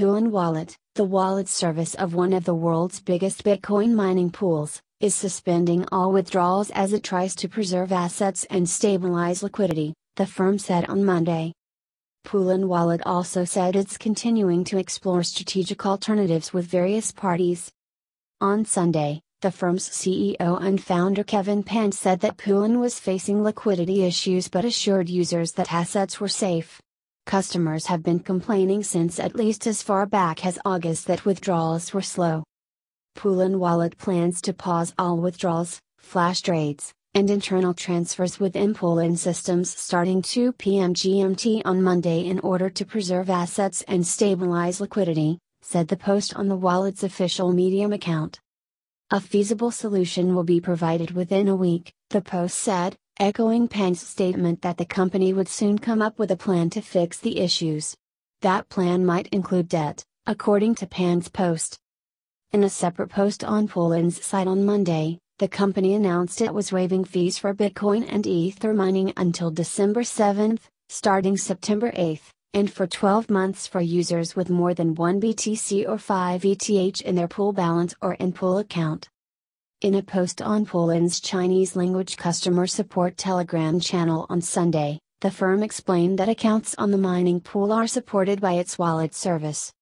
Poolin Wallet, the wallet service of one of the world's biggest Bitcoin mining pools, is suspending all withdrawals as it tries to preserve assets and stabilize liquidity, the firm said on Monday. Poolin Wallet also said it's continuing to explore strategic alternatives with various parties. On Sunday, the firm's CEO and founder Kevin Pan said that Poolin was facing liquidity issues but assured users that assets were safe. Customers have been complaining since at least as far back as August that withdrawals were slow. Poolin Wallet plans to pause all withdrawals, flash trades, and internal transfers within Poolin systems starting 2 p.m. GMT on Monday in order to preserve assets and stabilize liquidity, said the post on the wallet's official Medium account. A feasible solution will be provided within a week, the post said, echoing Pan's statement that the company would soon come up with a plan to fix the issues. That plan might include debt, according to Pan's post. In a separate post on Poolin's site on Monday, the company announced it was waiving fees for Bitcoin and Ether mining until December 7, starting September 8, and for 12 months for users with more than 1 BTC or 5 ETH in their pool balance or in-pool account. In a post on Poolin's Chinese-language customer support Telegram channel on Sunday, the firm explained that accounts on the mining pool are supported by its wallet service.